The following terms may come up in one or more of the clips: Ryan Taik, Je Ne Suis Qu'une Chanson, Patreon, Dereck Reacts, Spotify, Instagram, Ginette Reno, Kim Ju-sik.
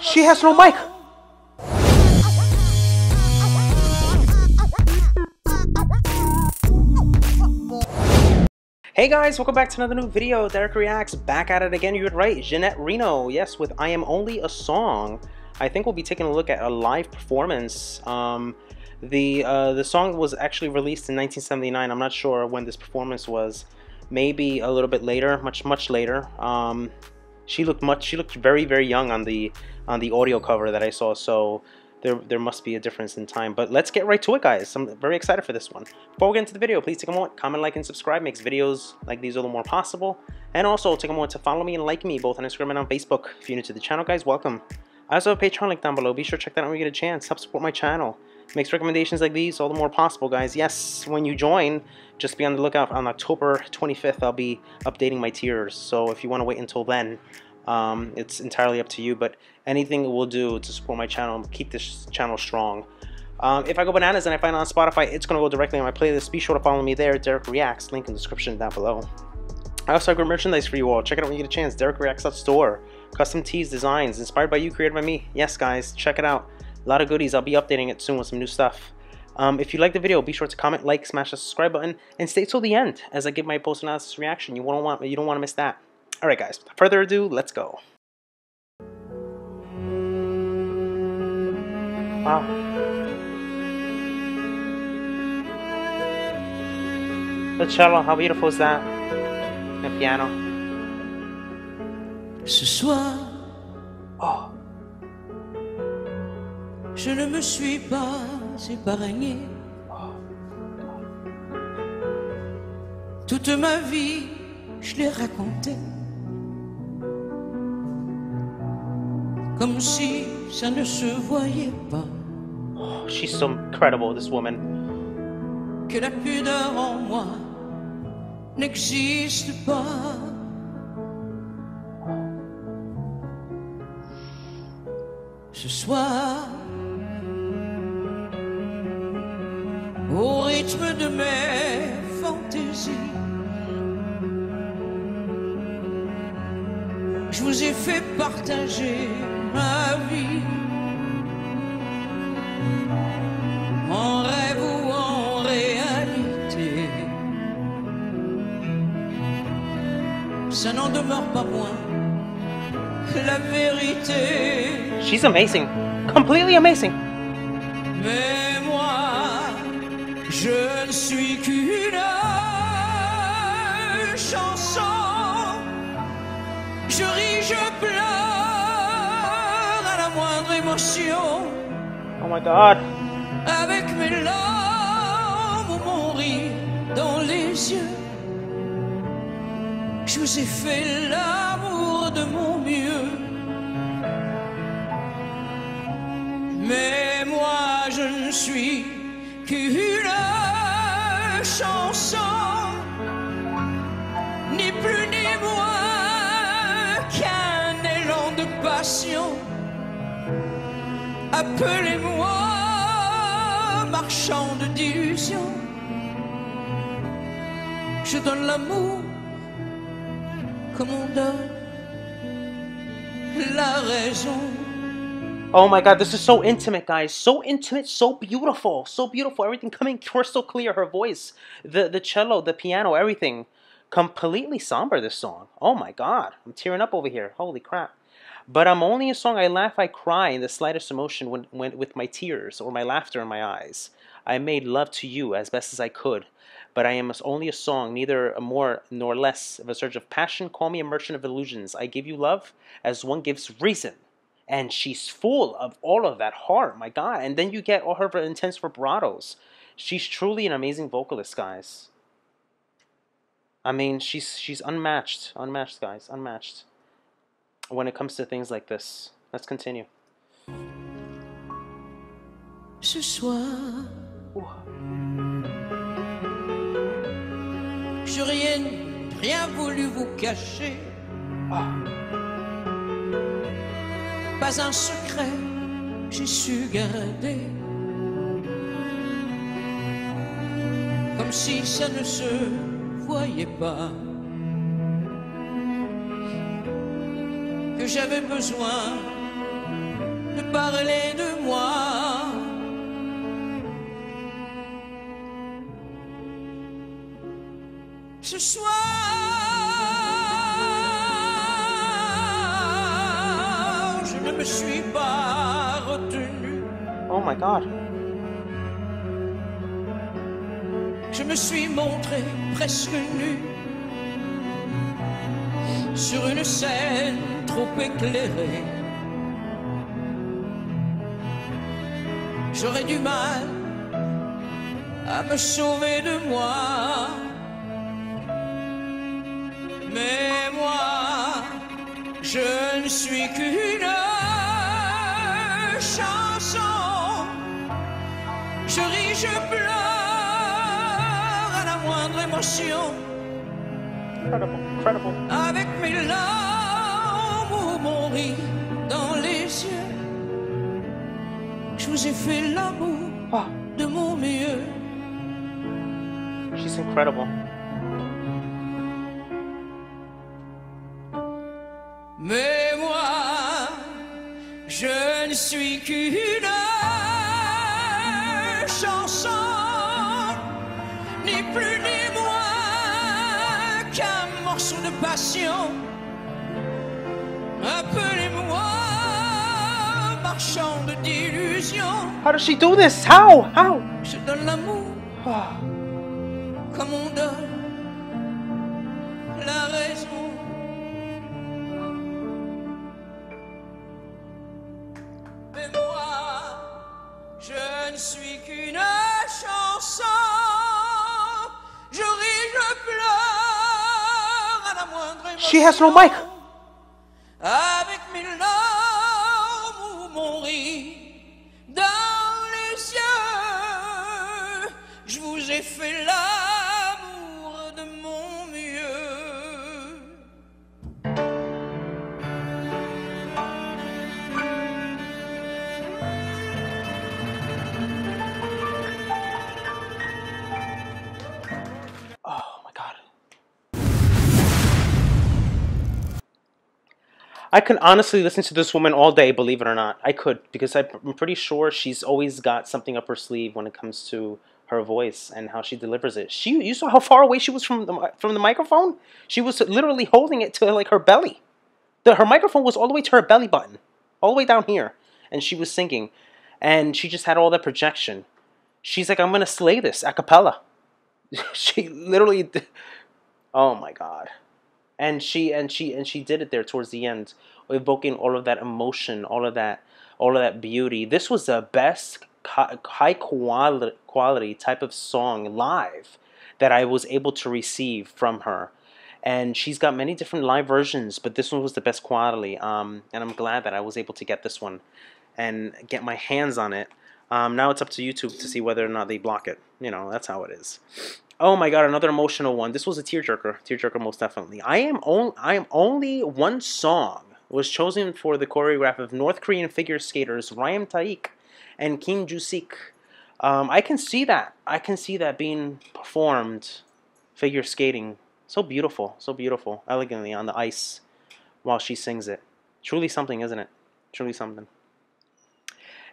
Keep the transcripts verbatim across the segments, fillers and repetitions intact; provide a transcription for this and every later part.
She has no mic. Hey guys, welcome back to another new video. Dereck Reacts, back at it again. You heard right, Ginette Reno, yes, with I Am Only a Song. I think we'll be taking a look at a live performance. Um, the uh, the song was actually released in nineteen seventy-nine. I'm not sure when this performance was. Maybe a little bit later, much much later. Um, she looked much. She looked very very young on the on the audio cover that I saw. So there there must be a difference in time. But let's get right to it, guys. I'm very excited for this one. Before we get into the video, please take a moment, comment, like, and subscribe. Makes videos like these a little more possible. And also take a moment to follow me and like me both on Instagram and on Facebook. If you're new to the channel, guys, welcome. I also have a Patreon link down below. Be sure to check that out when you get a chance. Help support my channel. Makes recommendations like these all the more possible, guys. Yes, when you join, just be on the lookout. On October twenty-fifth, I'll be updating my tiers. So if you want to wait until then, um, it's entirely up to you. But anything we'll do to support my channel and keep this channel strong. Um, if I go bananas and I find it on Spotify, it's going to go directly on my playlist. Be sure to follow me there. Dereck Reacts. Link in the description down below. I also have great merchandise for you all. Check it out when you get a chance. Dereck Reacts dot store. Custom tees, designs, inspired by you, created by me. Yes, guys, check it out. A lot of goodies. I'll be updating it soon with some new stuff. Um, if you like the video, be sure to comment, like, smash the subscribe button, and stay till the end as I give my post analysis reaction. You won't want, you don't want to miss that. All right, guys. Without further ado, let's go. Wow. The cello, how beautiful is that? The piano. Ce soir, oh. Je ne me suis pas épargné. Oh. Toute ma vie, je l'ai racontée, comme si ça ne se voyait pas. Oh, she's so incredible, this woman. Que la pudeur en moi n'existe pas. Ce soir, au rythme de mes fantaisies, je vous ai fait partager ma vie, en rêve ou en réalité. Ça n'en demeure pas moins la vérité. She's amazing. Completely amazing. Mais moi, je ne suis qu'une chanson. Je ris, je pleure à la moindre émotion. Oh my God. Avec mes larmes ou mon rire dans les yeux, je vous ai fait l'amour de mon mieux. Mais moi, je ne suis qu'une chanson, ni plus ni moins qu'un élan de passion. Appelez-moi marchand de d'illusions. Je donne l'amour comme on donne la raison. Oh my God, this is so intimate, guys. So intimate, so beautiful, so beautiful. Everything coming crystal clear. Her voice, the the cello, the piano, everything. Completely somber, this song. Oh my God, I'm tearing up over here. Holy crap. But I'm only a song. I laugh, I cry in the slightest emotion when, when with my tears or my laughter in my eyes. I made love to you as best as I could, but I am only a song, neither a more nor less of a surge of passion. Call me a merchant of illusions. I give you love as one gives reason. And she's full of all of that heart, my God. And then you get all her intense vibratos. She's truly an amazing vocalist, guys. I mean, she's she's unmatched. Unmatched, guys. Unmatched. When it comes to things like this. Let's continue. Ce soir, je rien, rien voulu vous cacher. Oh. Pas un secret, j'ai su garder, comme si ça ne se voyait pas, que j'avais besoin de parler de moi. Je sois, je ne me suis pas retenue. Oh my God. Je me suis montrée presque nue sur une scène trop éclairée. J'aurais du mal à me sauver de moi, mais moi, je ne suis qu'une chanson. Je ris, je pleure à la moindre émotion. Incredible, incredible. Avec mes larmes ou mon rire dans les yeux, je vous ai fait l'amour oh. de mon mieux. She's incredible. Mais moi, je ne suis qu'une chanson, ni plus ni moins qu'un morceau de passion. Appelez-moi marchand d'illusions. How does she do this? How? How? Je donne l'amour oh. comme on donne la raison. Mais moi, je ne suis qu'une chanson. Je ris, je pleure à la moindre émotion. She has no mic. Avec mes larmes ou mon rire dans les yeux, je vous ai fait l'amour de mon mieux. Oh my God. I could honestly listen to this woman all day, believe it or not. I could, because I'm pretty sure she's always got something up her sleeve when it comes to her voice and how she delivers it. She, you saw how far away she was from the from the microphone? She was literally holding it to like her belly. The, her microphone was all the way to her belly button, all the way down here, and she was singing, and she just had all that projection. She's like, I'm gonna slay this a cappella. She literally, oh my God. And she and she and she did it there towards the end, evoking all of that emotion, all of that, all of that beauty. This was the best high quality quality type of song live that I was able to receive from her. And she's got many different live versions, but this one was the best quality. Um, and I'm glad that I was able to get this one and get my hands on it. Um, now it's up to YouTube to see whether or not they block it. You know, that's how it is. Oh my God, another emotional one. This was a tearjerker, tearjerker most definitely. I am only, I am only one song was chosen for the choreograph of North Korean figure skaters Ryan Taik and Kim Ju-sik. Um, I can see that. I can see that being performed, figure skating. So beautiful, so beautiful, elegantly on the ice while she sings it. Truly something, isn't it? Truly something.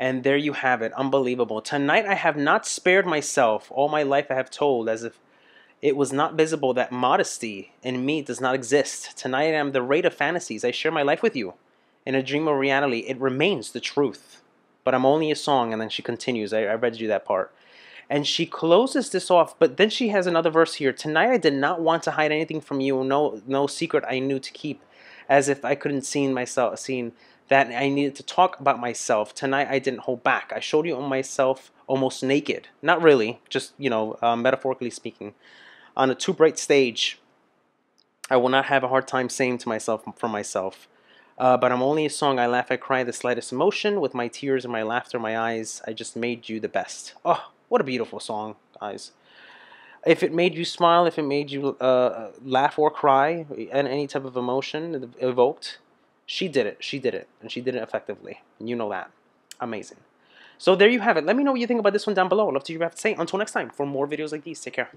And there you have it. Unbelievable. Tonight I have not spared myself. All my life I have told as if it was not visible that modesty in me does not exist. Tonight I am the rate of fantasies. I share my life with you. In a dream of reality, it remains the truth. But I'm only a song. And then she continues. I, I read you that part. And she closes this off. But then she has another verse here. Tonight I did not want to hide anything from you. No, no secret I knew to keep. As if I couldn't see myself, seen that I needed to talk about myself. Tonight I didn't hold back. I showed you myself almost naked. Not really, just, you know, uh, metaphorically speaking. On a too bright stage, I will not have a hard time saying to myself, for myself. Uh, but I'm only a song. I laugh, I cry, the slightest emotion. With my tears and my laughter, my eyes, I just made you the best. Oh, what a beautiful song, guys. If it made you smile, if it made you uh, laugh or cry, and any type of emotion evoked, she did it. She did it. And she did it effectively. And you know that. Amazing. So there you have it. Let me know what you think about this one down below. I'd love to hear what you have to say. Until next time, for more videos like these, take care.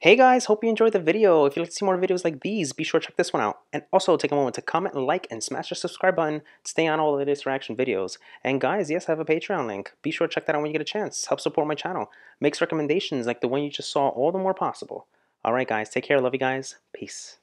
Hey guys, hope you enjoyed the video. If you'd like to see more videos like these, be sure to check this one out. And also take a moment to comment, like, and smash the subscribe button to stay on all the latest reaction videos. And guys, yes, I have a Patreon link. Be sure to check that out when you get a chance. Help support my channel. Makes recommendations like the one you just saw all the more possible. Alright guys, take care. Love you guys. Peace.